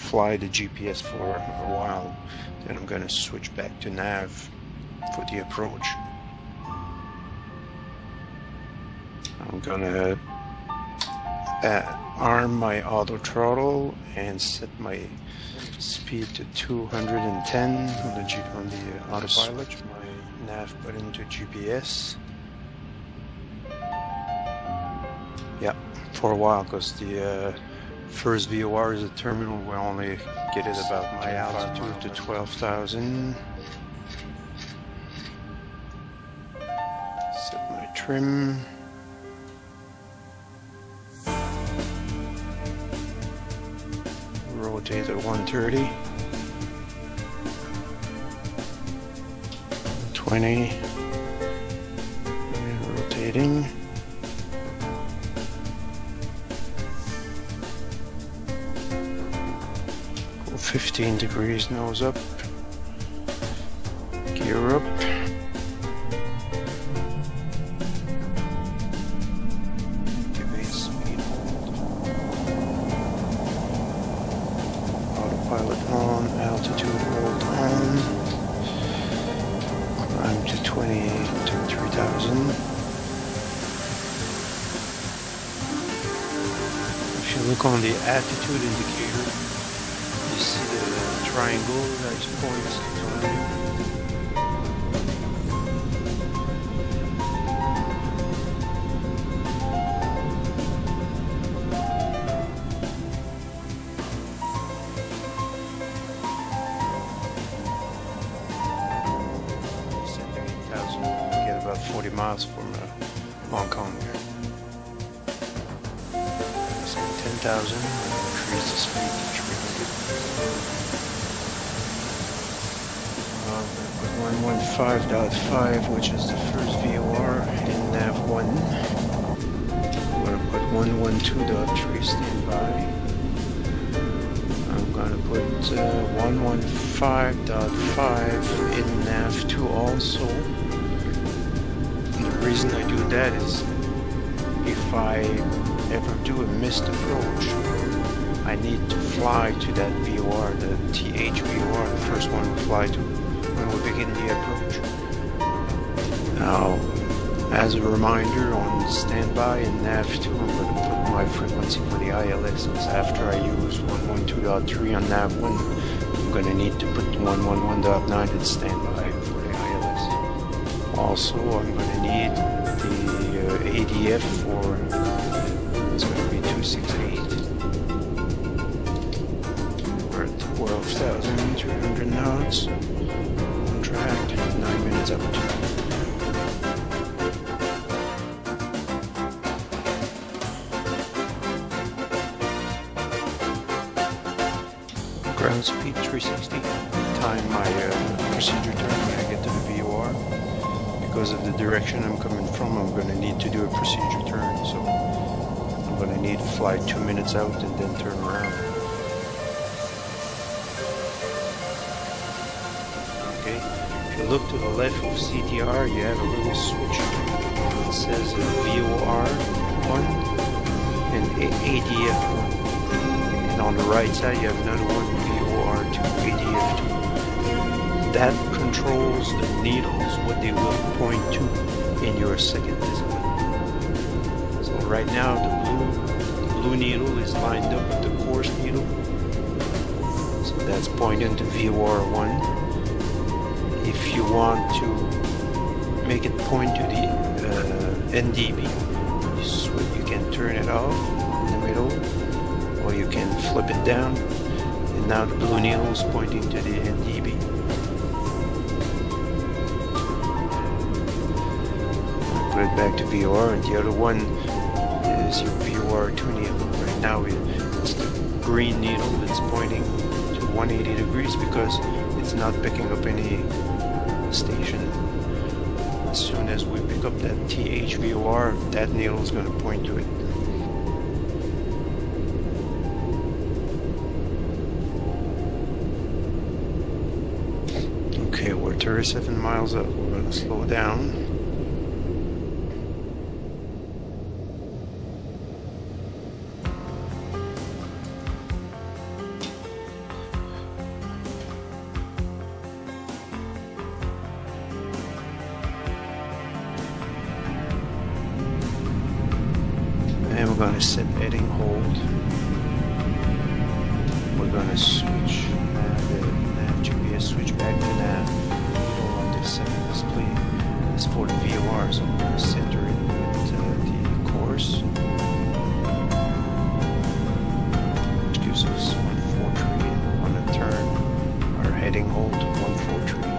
fly the GPS for a while, then I'm going to switch back to NAV for the approach. I'm going to arm my auto throttle and set my speed to 210 on the autopilot. Switch my nav button to GPS. Yeah, for a while, because the first VOR is a terminal where I only get it about my altitude to 12,000. Set my trim. Rotate at 130. 20. And rotating. Go 15 degrees nose up. Gear up. On the attitude indicator, you see the triangle that points to you. 78,000, get about 40 miles from Hong Kong here. 10,000, increase the speed to 300. 115.5, which is the first VOR in NAV 1. I'm going to put 112.3 standby. I'm going to put 115.5 in NAV 2 also. And the reason I do that is if I ever do a missed approach, I need to fly to that VOR, the TH VOR, the first one we fly to when we begin the approach. Now, as a reminder, on standby in NAV2, I'm going to put my frequency for the ILS, because after I use 112.3 on NAV1, I'm going to need to put 111.9 in standby for the ILS. Also, I'm going to need the ADF for 268. We're at 12,300 knots. On track, 9 minutes up. Ground speed 360. Time my procedure turn when I get to the VOR. Because of the direction I'm coming from, I'm going to need to do a procedure turn. So I'm going to need to fly 2 minutes out and then turn around. Okay, if you look to the left of CTR, you have a little switch that says VOR 1 and ADF 1. And on the right side, you have another one, VOR 2, ADF 2. That controls the needles, what they will point to in your second discipline. So right now, the blue needle is lined up with the coarse needle, so that's pointing to VOR1. If you want to make it point to the NDB, you can turn it off in the middle, or you can flip it down, and now the blue needle is pointing to the NDB. Put it back to VOR, and the other one is your VOR2 needle. Right now it's the green needle that's pointing to 180 degrees because it's not picking up any station. As soon as we pick up that TH VOR, that needle is going to point to it. Okay, we're 37 miles up. We're going to slow down. going to set heading hold. We're going to switch the GPS switch back to nav. We don't want this setting display. It's for the VOR, so we're going to center it with the course. Which gives us 143 and on a turn. Our heading hold to 143.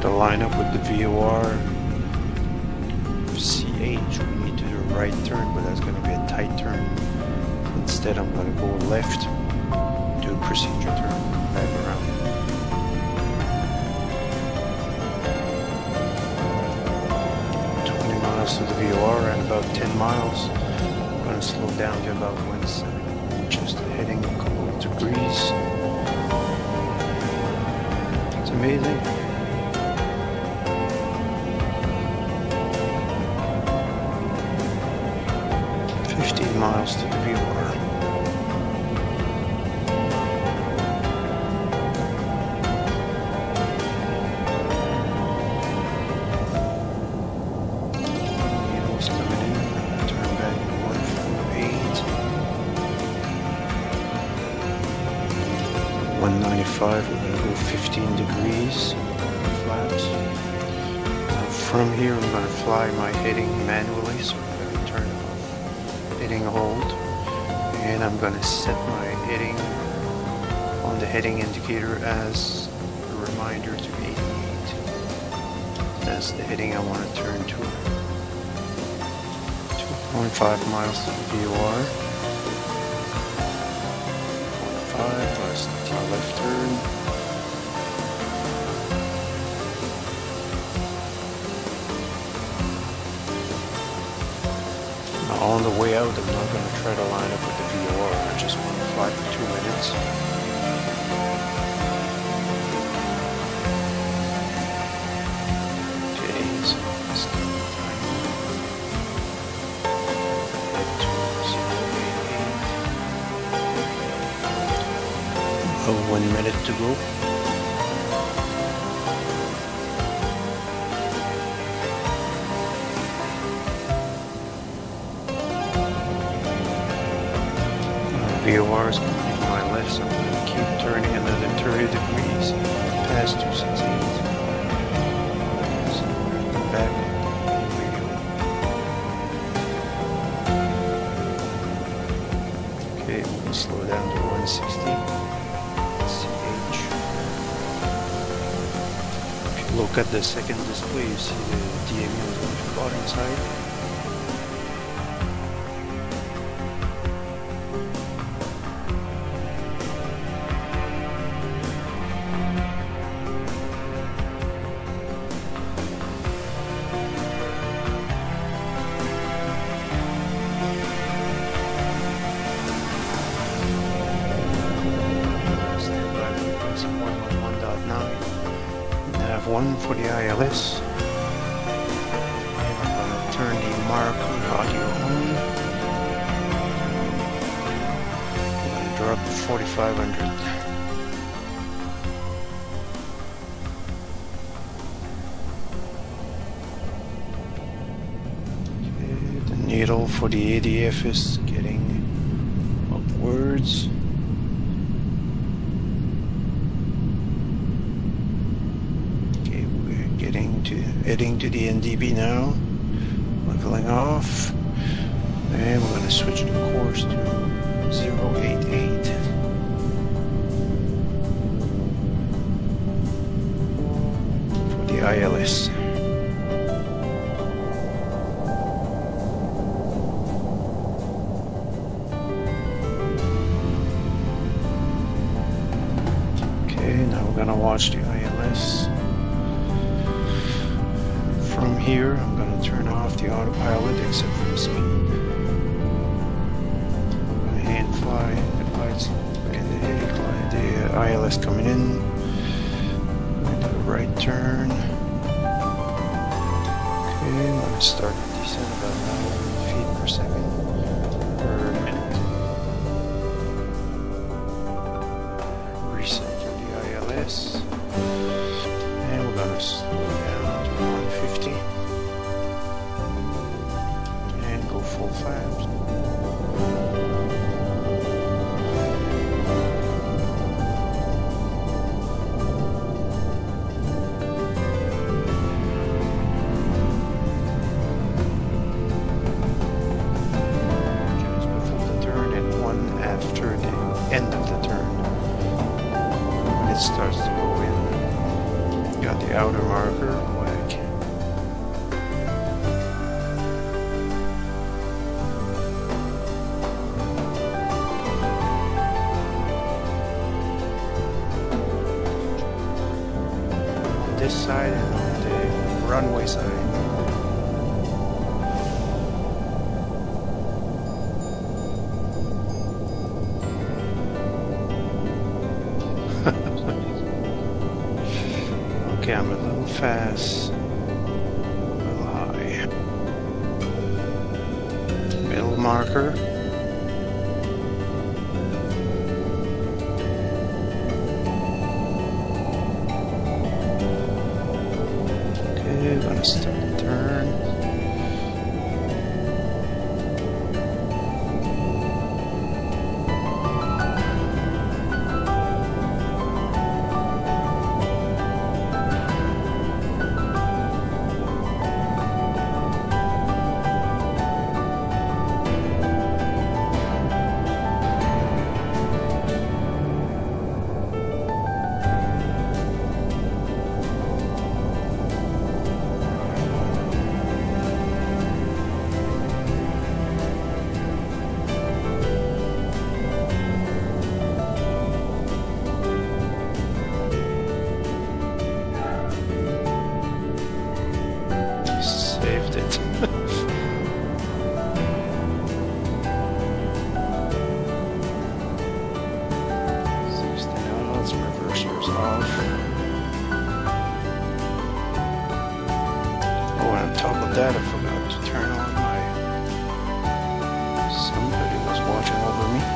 To line up with the VOR CH, we need to do a right turn, but that's going to be a tight turn. Instead, I'm going to go left, do a procedure turn, back around. About 20 miles to the VOR and about 10 miles. I'm going to slow down to about 170, just heading a couple of degrees. It's amazing. Miles to the VOR. Needle's coming in. Turn back 148. 195. We're going to go 15 degrees. Flaps. Now from here, I'm going to fly my heading manually. So heading hold, and I'm going to set my heading on the heading indicator as a reminder to 88. That's the heading I want to turn to. 2.5 miles to the VOR. 4.5 plus the left turn. On the way out, I'm not going to try to line up with the VOR, I just want to fly for 2 minutes. Okay, so that's the time. 1 minute to go. VOR is coming to my left, so I'm going to keep turning another 30 degrees past 268. So we're going to come back. There we go. Okay, we're going to slow down to 160. CH. If you look at the second display, you see the DMU is on the bottom side. One for the ILS. I'm going to turn the marker audio on. I'm going to drop 4500. Okay, the needle for the ADF is getting upwards. Heading to the NDB now, leveling off, and we're going to switch the course to 088. For the ILS. Okay, now we're going to watch the ILS. From here, I'm going to turn off the autopilot except for the speed. I hand fly the lights and the ILS coming in. I do a right turn. going to start to descend about 900 feet per second per minute. Recenter the ILS. And we're going to slow down to 150. And go full flaps. Starts to go in. Got the outer marker, whack. On this side and on the runway side. Okay, I'm a little fast, a little high. Middle marker. Okay, I'm gonna start the turn. Top of that, I forgot to turn on my... Somebody was watching over me.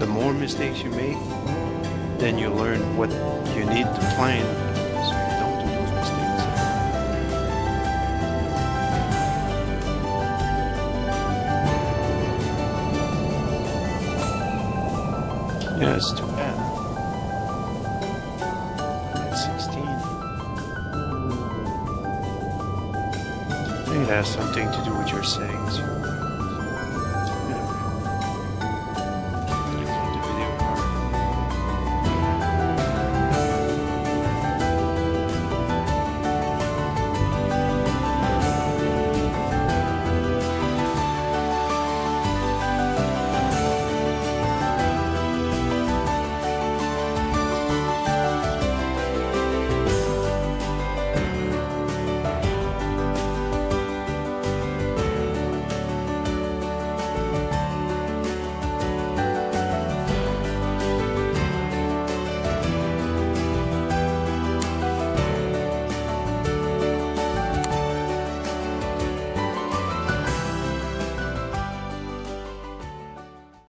The more mistakes you make, then you learn what you need to plan so you don't do those mistakes. Yeah, it's too bad. At 16. I think it has something to do with your settings.